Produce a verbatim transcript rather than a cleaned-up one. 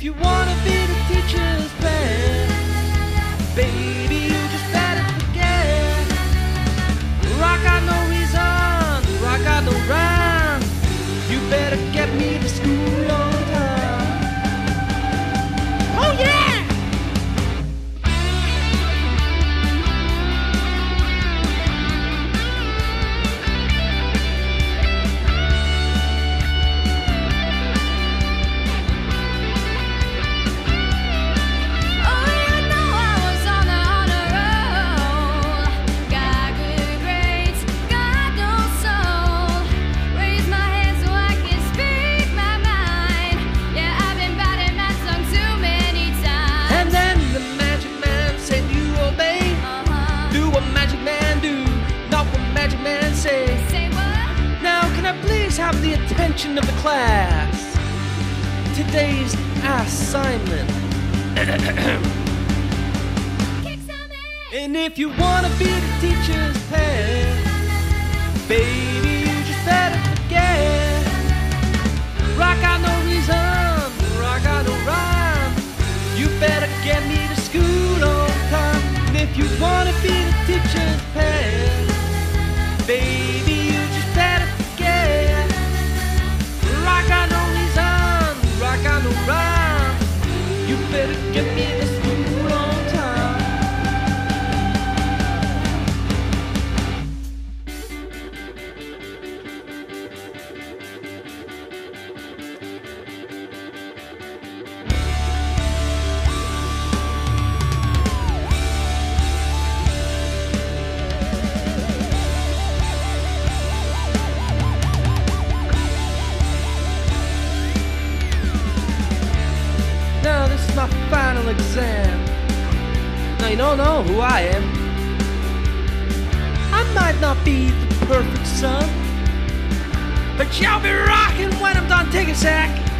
If you wanna be the teacher's pet, baby, you just better forget. I got no reason, I got no rhyme. You better get me to school on time. Oh yeah! Have the attention of the class. Today's assignment. Kick some ass. And if you wanna be the teacher's pet, baby, you just better forget. I got no reason, I got no rhyme. You better get me to school on time. And if you wanna be the teacher's pet, baby, you just better forget. You better get me to school on time. My final exam. Now you don't know who I am. I might not be the perfect son, but y'all be rocking when I'm done taking sack.